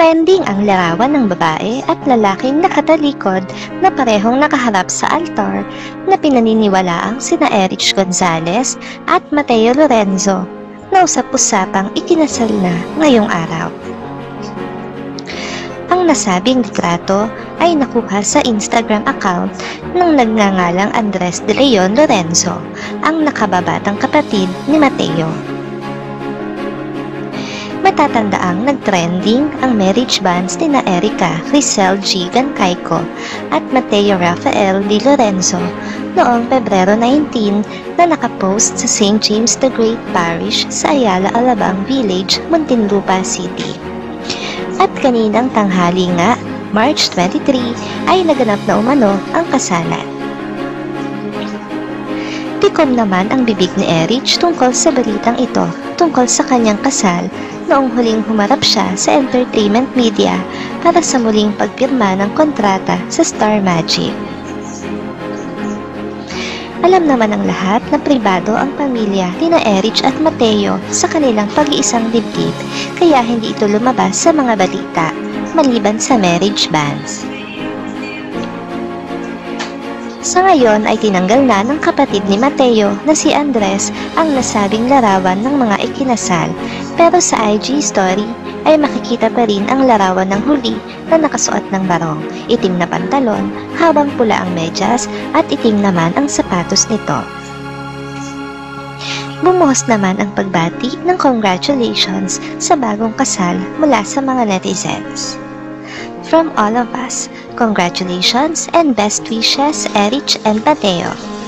Trending ang larawan ng babae at lalaking nakatalikod na parehong nakaharap sa altar na pinaniniwalaang sina Erich Gonzalez at Mateo Lorenzo na usap-usapang ikinasal na ngayong araw. Ang nasabing litrato ay nakuha sa Instagram account ng nagngangalang Andres de Leon Lorenzo, ang nakababatang kapatid ni Mateo. Matatandaang nag-trending ang marriage bands nina Erica Crisel Gigan Kaiko at Mateo Rafael De Lorenzo noong Pebrero 19 na nakapost sa St. James the Great Parish sa Ayala Alabang Village, Muntinlupa City. At kaninang tanghali nga, March 23, ay naganap na umano ang kasalan. Tikom naman ang bibig ni Erich tungkol sa balitang ito tungkol sa kanyang kasal noong huling humarap siya sa entertainment media para sa muling pagpirma ng kontrata sa Star Magic. Alam naman ng lahat na pribado ang pamilya nina Erich at Mateo sa kanilang pag-iisang dibdib, kaya hindi ito lumabas sa mga balita maliban sa marriage bans. Sa ngayon ay tinanggal na ng kapatid ni Mateo na si Andres ang nasabing larawan ng mga ikinasal, pero sa IG story ay makikita pa rin ang larawan ng huli na nakasuot ng barong, itim na pantalon, habang pula ang medyas at itim naman ang sapatos nito. Bumuhos naman ang pagbati ng congratulations sa bagong kasal mula sa mga netizens. From all of us, congratulations and best wishes, Erich and Mateo.